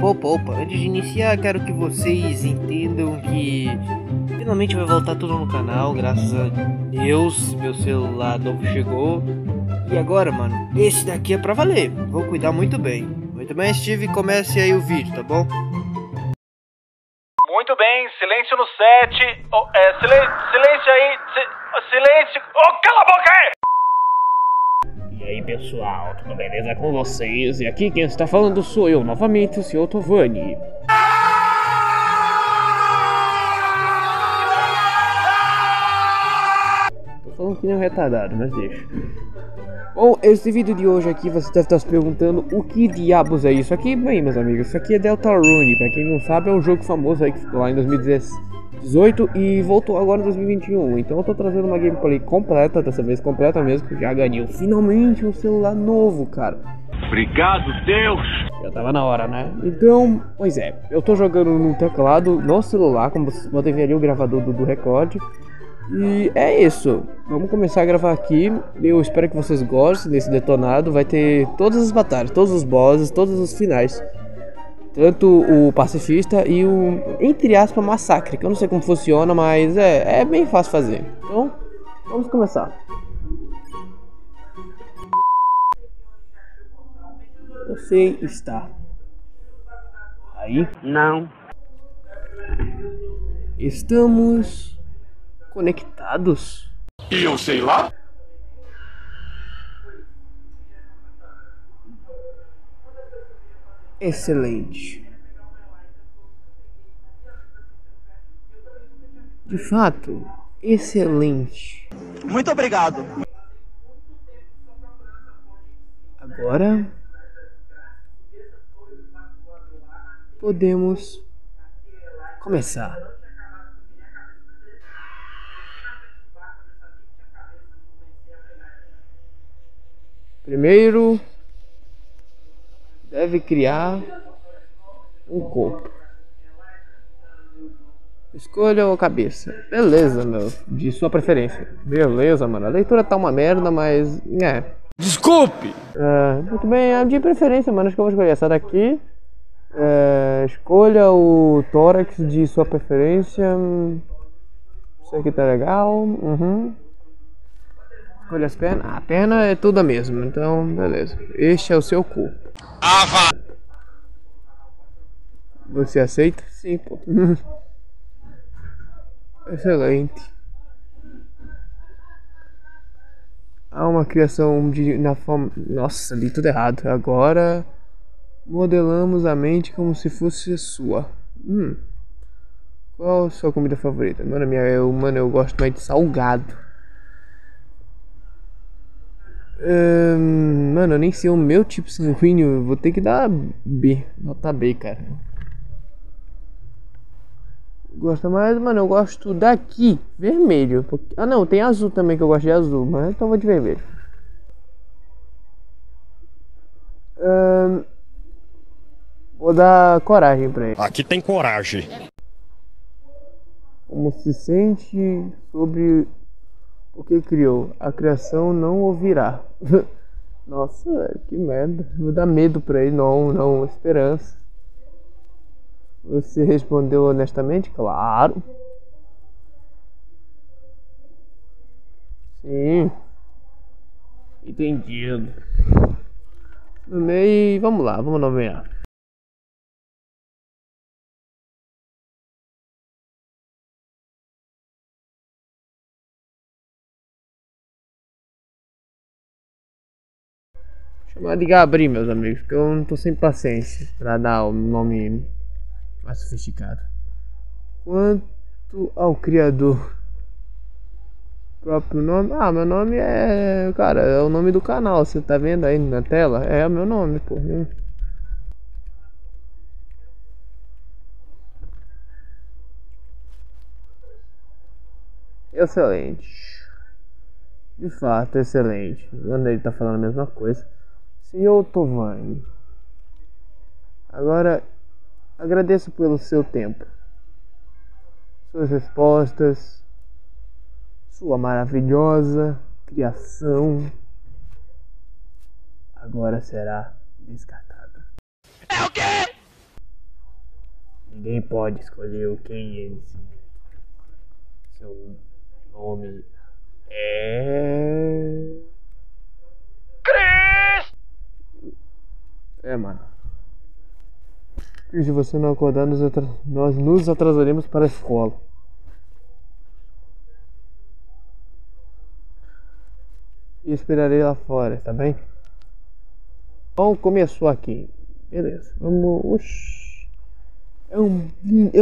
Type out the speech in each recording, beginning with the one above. Opa, antes de iniciar, quero que vocês entendam que finalmente vai voltar tudo no canal, graças a Deus, meu celular novo chegou. E agora, mano, esse daqui é pra valer, vou cuidar muito bem. Muito bem, Steve, comece aí o vídeo, tá bom? Muito bem, silêncio no set, oh, é, silêncio aí, silêncio, oh, cala a boca aí! E aí pessoal, tudo beleza com vocês? E aqui quem está falando sou eu novamente, o Sr. Tovany. Tô falando que nem um retardado, mas deixa. Bom, esse vídeo de hoje aqui você deve estar se perguntando o que diabos é isso aqui. Bem, meus amigos, isso aqui é Deltarune, pra quem não sabe é um jogo famoso aí que ficou lá em 2018 e voltou agora em 2021, então eu tô trazendo uma gameplay completa, dessa vez completa mesmo, que já ganhei finalmente um celular novo, cara. Obrigado, Deus! Já tava na hora, né? Então, pois é, eu tô jogando num teclado, no celular, como vocês podem ver ali o gravador do recorde. E é isso, vamos começar a gravar aqui, eu espero que vocês gostem desse detonado, vai ter todas as batalhas, todos os bosses, todos os finais. Tanto o pacifista e o, entre aspas, massacre, que eu não sei como funciona, mas é bem fácil fazer. Então, vamos começar. Você está aí? Não. Estamos conectados? E eu sei lá? Excelente. De fato, excelente. Muito obrigado. Agora podemos começar. Primeiro deve criar um corpo. Escolha ou cabeça. Beleza, meu. De sua preferência. Beleza, mano. A leitura tá uma merda, mas... é. Desculpe! Muito bem. De preferência, mano. Acho que eu vou escolher essa daqui. Escolha o tórax de sua preferência. Isso aqui tá legal. Uhum. Escolha as pernas. A perna é toda mesmo. Então, beleza. Este é o seu corpo. Você aceita? Sim, pô. Excelente. Há uma criação de na forma... Nossa, li tudo errado. Agora modelamos a mente como se fosse sua. Qual a sua comida favorita? Mano, eu gosto mais de salgado. Mano, eu nem sei o meu tipo sanguíneo. Eu vou ter que dar B. Nota B, cara. Gosta mais? Mano, eu gosto daqui. Vermelho. Ah, não. Tem azul também que eu gosto de azul. Mas então eu vou de vermelho. Vou dar coragem pra ele. Aqui tem coragem. Como se sente sobre... o que criou? A criação não ouvirá. Nossa, velho, que merda. Vou dar medo pra ele, não esperança. Você respondeu honestamente? Claro. Sim. Entendido. Nomei, vamos lá, vamos nomear. Chamar de Gabri, meus amigos, porque eu não tô sem paciência pra dar um nome mais sofisticado. Quanto ao criador, próprio nome. Ah, meu nome é. Cara, é o nome do canal, você tá vendo aí na tela? É o meu nome, pô. Excelente. De fato, excelente. Quando ele tá falando a mesma coisa. Sr. Tovany, agora agradeço pelo seu tempo, suas respostas, sua maravilhosa criação agora será descartada. É o quê? Ninguém pode escolher quem ele se mete. Seu nome é... Kris! É, mano. E se você não acordar, nós nos atrasaremos para a escola. E esperarei lá fora, tá bem? Bom, começou aqui. Beleza, vamos... Oxi. É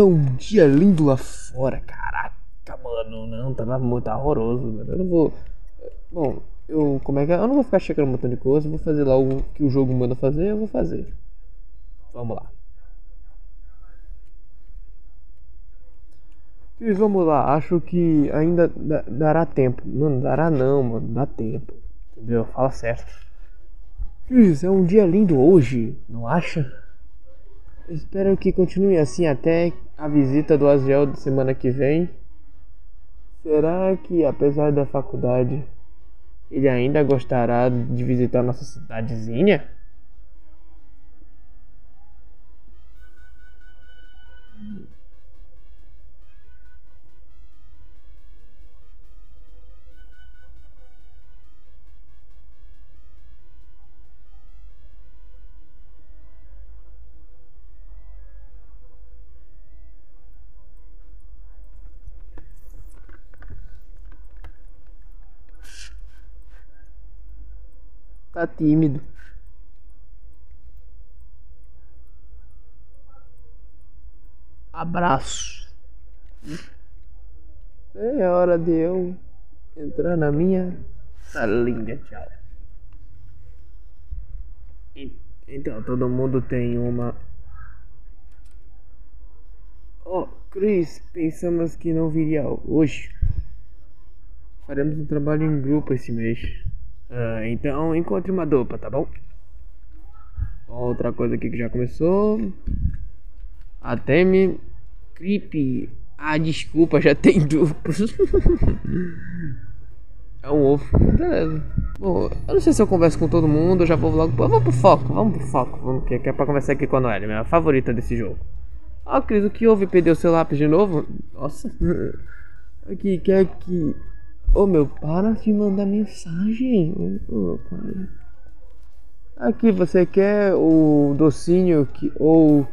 um dia lindo lá fora, caraca, mano. Não, tava muito horroroso, velho. Eu não vou... Bom, eu... Como é que é? Eu não vou ficar checando um montão de coisa. Vou fazer lá o que o jogo manda fazer, eu vou fazer. Vamos lá. E vamos lá, acho que ainda dará tempo. Mano, dará não, mano, dá tempo. Entendeu? Fala certo. Kris, é um dia lindo hoje, não acha? Espero que continue assim até a visita do Aziel de semana que vem. Será que, apesar da faculdade, ele ainda gostará de visitar nossa cidadezinha? Tá tímido. Abraço. É hora de eu entrar na minha salinha. Tchau. Então, todo mundo tem uma... Oh, Kris, pensamos que não viria hoje. Faremos um trabalho em grupo esse mês. Então encontre uma dupla, tá bom? Outra coisa aqui que já começou. Até me creepy. Ah, desculpa, já tem dupla. É um ovo. Beleza. Bom, eu não sei se eu converso com todo mundo, eu já vou logo. Vamos pro foco. Vamos que é pra conversar aqui com a Noelle, minha favorita desse jogo. Ah, Kris, o que houve? Perdeu seu lápis de novo? Nossa. Aqui, quer que... Ô, meu, para de mandar mensagem. Para. Aqui, você quer o docinho que, ou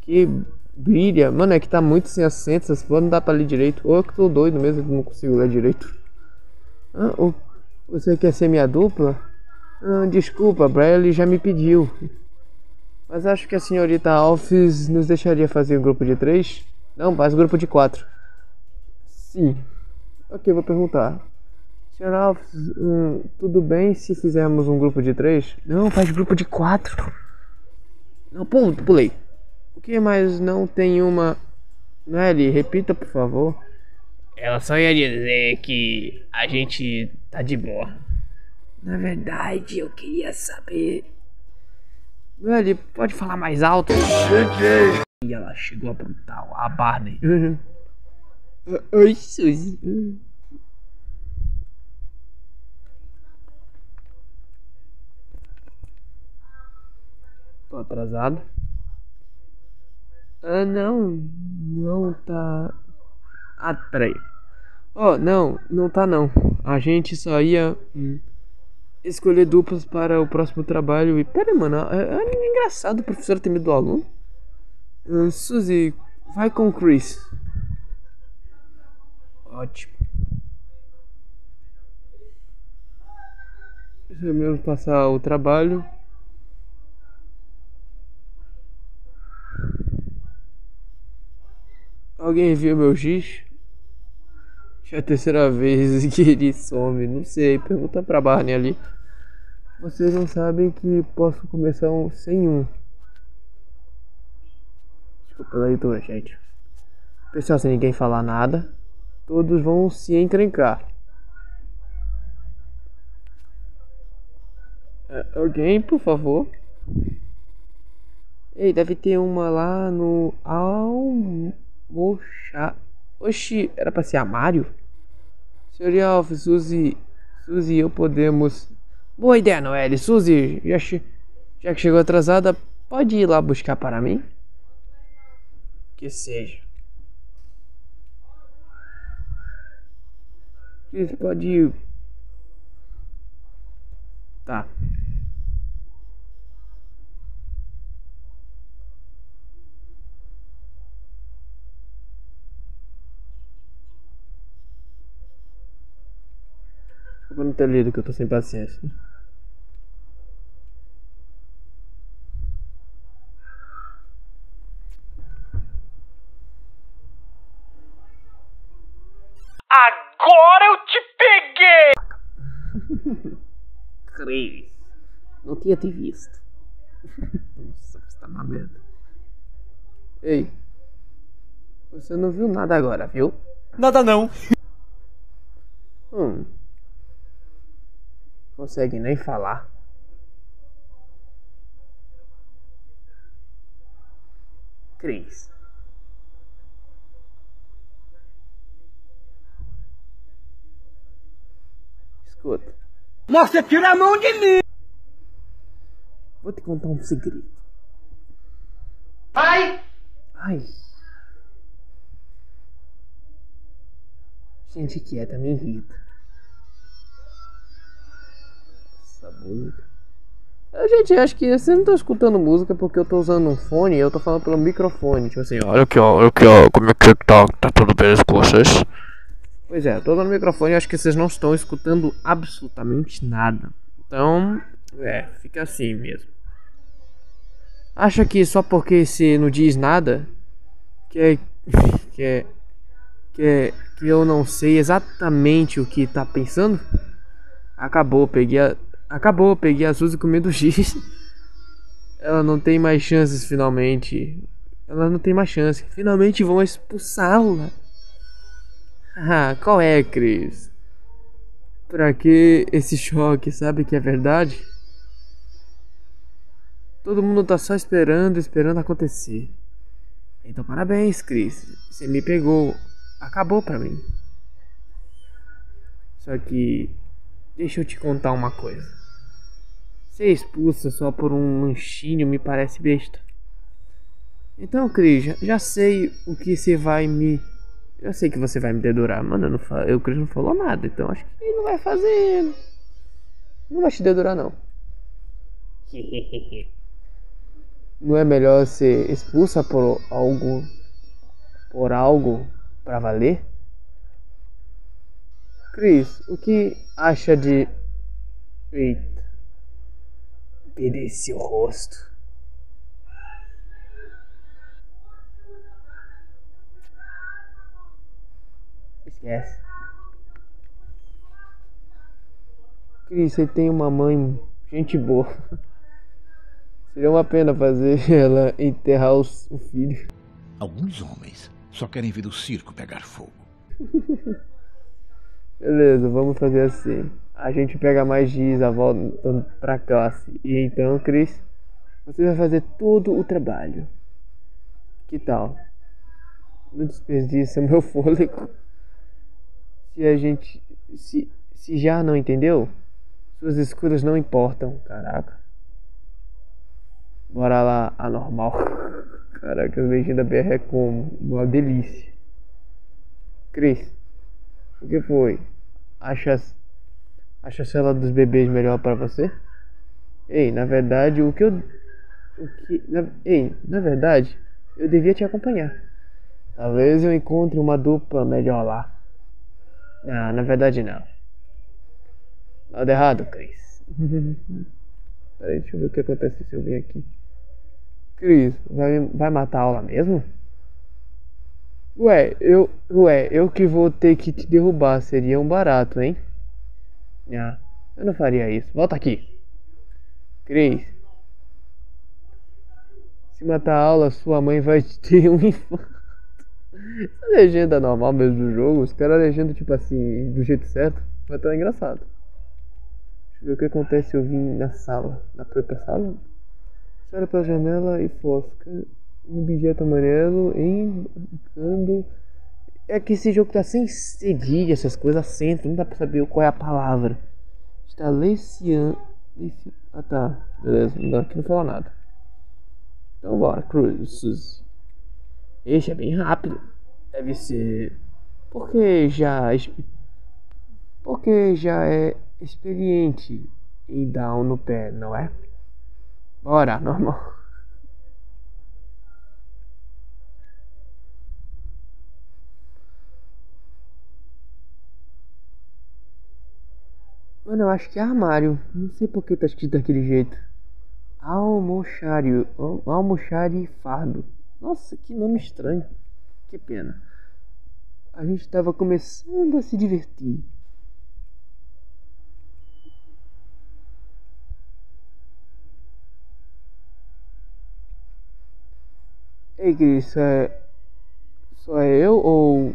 que brilha? Mano, é que tá muito sem acento, essas coisas não dá pra ler direito. Ou eu que tô doido mesmo, não consigo ler direito. Ah, ou você quer ser minha dupla? Ah, desculpa, Bradley já me pediu. Mas acho que a senhorita Alphys nos deixaria fazer um grupo de 3. Não, mas um grupo de 4. Sim. Ok, vou perguntar. Sr. Alphys, tudo bem se fizermos um grupo de 3? Não, faz grupo de 4. Não, pulei. O que mais não tem uma... Noelle, repita, por favor. Ela só ia dizer que a gente tá de boa. Na verdade, eu queria saber... Noelle, pode falar mais alto? Cheguei! E ela chegou a brutal, a Barney. Oi, Suzy. Tô atrasado. Ah, não tá. Ah, peraí. Oh, não tá não. A gente só ia escolher duplas para o próximo trabalho. E peraí, mano, é engraçado o professor ter medo do aluno. Suzy, vai com o Kris. Ótimo. Deixa eu mesmo passar o trabalho. Alguém viu meu giz? Já é a terceira vez que ele some. Não sei, pergunta pra Barney ali. Vocês não sabem que posso começar sem um. Desculpa pela leitura, gente. Pessoal, sem ninguém falar nada, todos vão se encrencar. Alguém, por favor. Ei, deve ter uma lá no almoxar. Oxi, era pra ser armário? Sr. Alphys, Suzy e eu podemos... Boa ideia, Noelle. Suzy, já que chegou atrasada, pode ir lá buscar para mim? que seja. Kris, pode ir. Tá. Desculpa não ter lido, que eu tô sem paciência. Agora eu te peguei! Kris, não tinha te visto. Nossa, você tá na merda. Ei, você não viu nada agora, viu? Nada não. Consegue nem falar. Kris. Escuta. Nossa, tira a mão de mim! Vou te contar um segredo. Ai! Ai! Gente quieta me irrita. Essa música. Eu, gente, acho que vocês não estão escutando música porque eu tô usando um fone e eu tô falando pelo microfone. Tipo assim, ó. Olha aqui, ó. Como é que tá tudo bem com vocês? Pois é, eu tô no microfone e acho que vocês não estão escutando absolutamente nada. Então, fica assim mesmo. Acha que só porque você não diz nada, que eu não sei exatamente o que tá pensando? Acabou, peguei a Suzy comendo giz. Ela não tem mais chances, finalmente. Ela não tem mais chance. Finalmente vão expulsá-la. Ah, qual é, Kris? Pra que esse choque, sabe que é verdade? Todo mundo tá só esperando acontecer. Então parabéns, Kris. Você me pegou. Acabou pra mim. Só que... deixa eu te contar uma coisa. Ser expulsa só por um lanchinho me parece besta. Então, Kris, já sei o que você vai me... eu sei que você vai me dedurar. Mano, o Kris não falou nada, então acho que ele não vai fazer. Não vai te dedurar, não. Não é melhor ser expulsa por algo pra valer? Kris, o que acha de... eita. Perder seu rosto. Esquece. Kris, você tem uma mãe gente boa. Seria uma pena fazer ela enterrar o filho. Alguns homens só querem ver o circo pegar fogo. Beleza, vamos fazer assim. A gente pega mais giz, a volta pra classe. E então, Kris, você vai fazer todo o trabalho. Que tal? Não desperdiça meu fôlego. Se já não entendeu, suas escuras não importam. Caraca. Bora lá, anormal. Caraca, o beijinho da BR é como? Uma delícia. Kris, o que foi? Acha a cela dos bebês melhor pra você? Ei, na verdade, eu devia te acompanhar. Talvez eu encontre uma dupla melhor lá. Ah, na verdade não. Nada errado, Kris. Peraí, deixa eu ver o que acontece se eu vir aqui. Kris, vai matar a aula mesmo? Ué, eu que vou ter que te derrubar. Seria um barato, hein? Ah, eu não faria isso. Volta aqui. Kris, se matar a aula, sua mãe vai ter um infarto. A legenda normal mesmo do jogo, os caras legendam tipo assim, do jeito certo, vai estar engraçado. Deixa eu ver o que acontece se eu vim na sala, na própria sala. Você olha pela janela e fosca um objeto amarelo embarcando. É que esse jogo tá sem cedilha, essas coisas acento, não dá pra saber qual é a palavra. Está leiciando. Ah tá, beleza, aqui não fala nada. Então bora, Kris. Esse é bem rápido. Deve ser... Porque já é experiente em dar um no pé, não é? Bora, normal. Mano, eu acho que é armário. Não sei porque tá escrito daquele jeito. Almoxarifado. Nossa, que nome estranho. Que pena. A gente tava começando a se divertir. Ei, Kris, só é eu ou...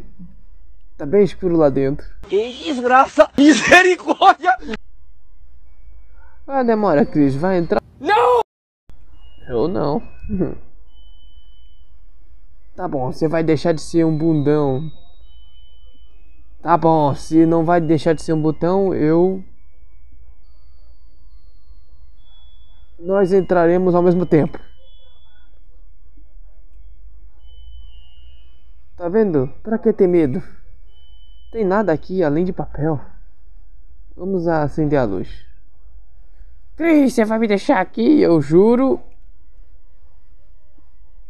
Tá bem escuro lá dentro. Que desgraça! Misericórdia! Ah, demora, Kris. Vai entrar? Não! Eu não. Tá bom, você vai deixar de ser um bundão. Tá bom, se não vai deixar de ser um botão, eu... Nós entraremos ao mesmo tempo. Tá vendo? Pra que ter medo? Tem nada aqui além de papel. Vamos acender a luz. Kris, você vai me deixar aqui? Eu juro.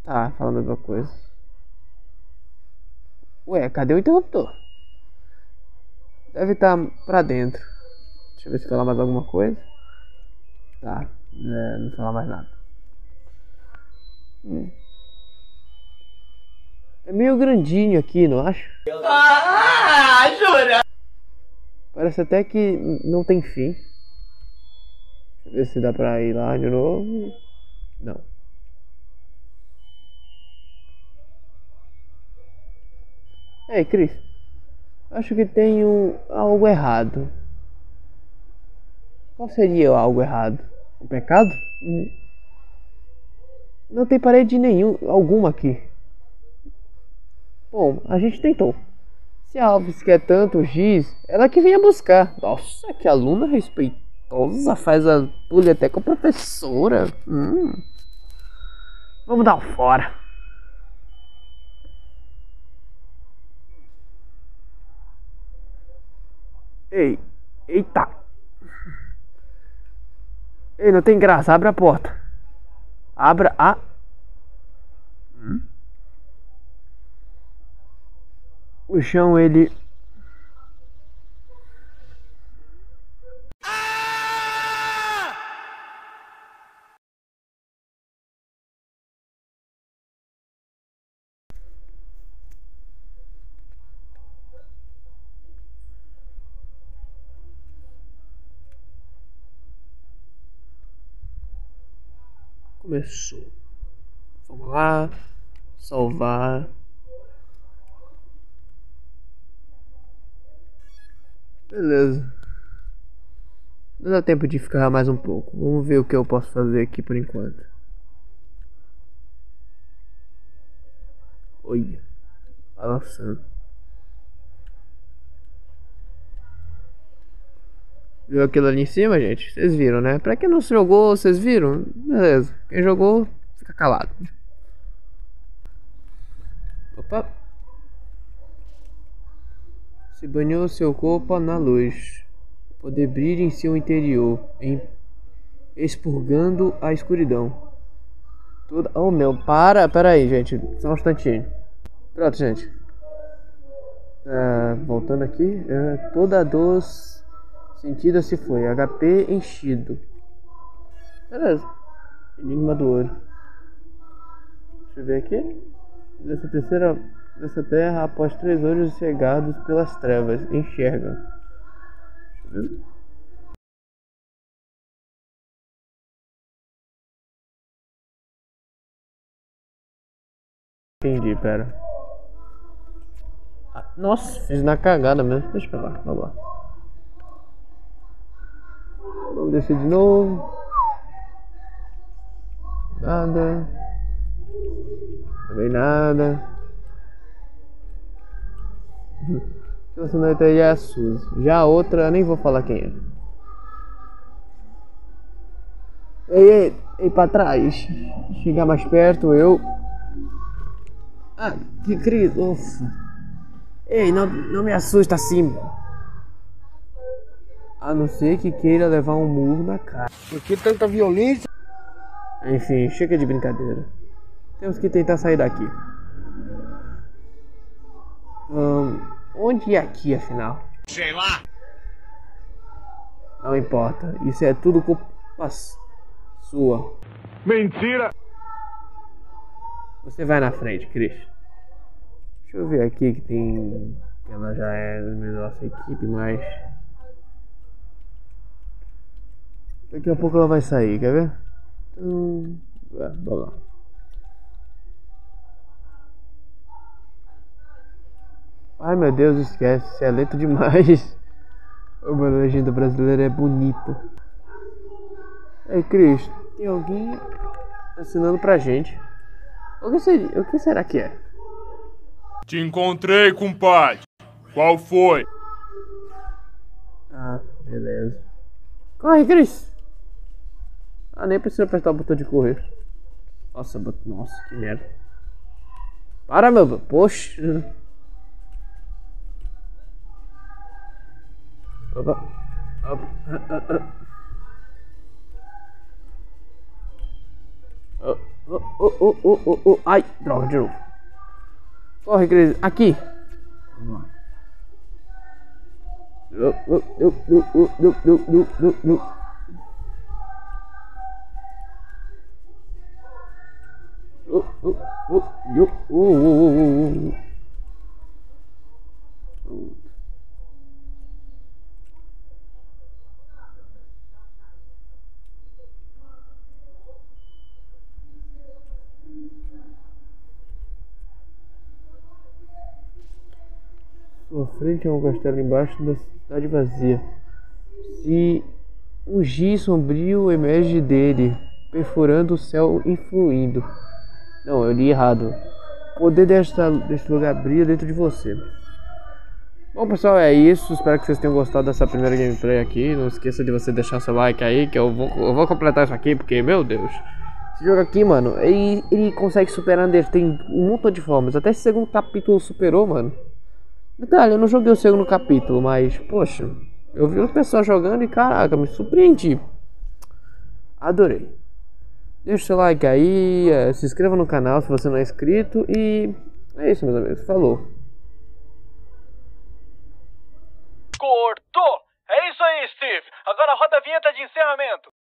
Tá, fala a mesma coisa. Ué, cadê o interruptor? Deve estar pra dentro. Deixa eu ver se falar mais alguma coisa. Tá, não falar mais nada. É meio grandinho aqui, não acho? Ah, jura? Parece até que não tem fim. Deixa eu ver se dá pra ir lá de novo. Não. Ei, Kris. Acho que tem algo errado. Qual seria algo errado? Um pecado? Não tem parede alguma aqui. Bom, a gente tentou. Se a Alphys quer tanto o giz, ela que vinha buscar. Nossa, que aluna respeitosa. Faz a pulha até com a professora. Vamos dar um fora. Eita. Ei, não tem graça. Abre a porta. Abra a... O chão, ele... Ah! Começou. Vamos lá. Salvar. Beleza. Não dá tempo de ficar mais um pouco. Vamos ver o que eu posso fazer aqui por enquanto. Olha. Balançando. Viu aquilo ali em cima, gente? Vocês viram, né? Pra quem não se jogou, vocês viram? Beleza. Quem jogou, fica calado. Opa. Se banhou seu corpo na luz. O poder brilha em seu interior, expurgando a escuridão. Toda... Oh meu, pera aí, gente. Só um instantinho. Pronto, gente. Voltando aqui. Toda a dor sentida se foi. HP enchido. Beleza. Enigma do ouro. Deixa eu ver aqui. Nessa terceira... Dessa terra, após 3 olhos cegados pelas trevas, enxerga. Entendi, pera. Ah, nossa, fiz na cagada mesmo. Deixa pra lá, vamos lá. Vamos descer de novo. Nada. Também nada. Aí é a Suzy. Já a outra, eu nem vou falar quem é. Ei, pra trás. Chegar mais perto, eu. Ah, que Kris, ufa. Ei, não me assusta assim. A não ser que queira levar um murro na cara. Por que tanta violência? Enfim, chega de brincadeira. Temos que tentar sair daqui. Onde é aqui, afinal? Sei lá. Não importa, isso é tudo culpa sua. Mentira! Você vai na frente, Kris. Deixa eu ver aqui que tem... Ela já é da nossa equipe, mas... Daqui a pouco ela vai sair, quer ver? Então... vamos lá. Ai meu Deus, esquece, isso é lento demais. Uma legenda brasileira é bonita. Ei Kris, tem alguém assinando pra gente. O que será que é? Te encontrei, compadre. Qual foi? Ah, beleza. Corre, Kris! Ah, nem preciso apertar o botão de correr. Nossa, nossa, que merda. Para, meu... Poxa... Opa. Opa. Oh. Ai, droga, de novo. Corre, Kris, aqui. Vamos lá. Sua frente é um castelo embaixo da cidade vazia. Se um giz sombrio emerge dele, perfurando o céu e fluindo. Não, eu li errado. O poder deste lugar brilha dentro de você. Bom pessoal, é isso. Espero que vocês tenham gostado dessa primeira gameplay aqui. Não esqueça de você deixar seu like aí, que eu vou completar isso aqui, porque, meu Deus. Esse jogo aqui, mano, ele consegue superar Undertale em um montão de formas. Até esse segundo capítulo superou, mano. Detalhe, eu não joguei o segundo capítulo, mas, poxa, eu vi o pessoal jogando e, caraca, me surpreendi. Adorei. Deixa o seu like aí, se inscreva no canal se você não é inscrito e... É isso, meus amigos, falou. Cortou! É isso aí, Steve! Agora roda a vinheta de encerramento.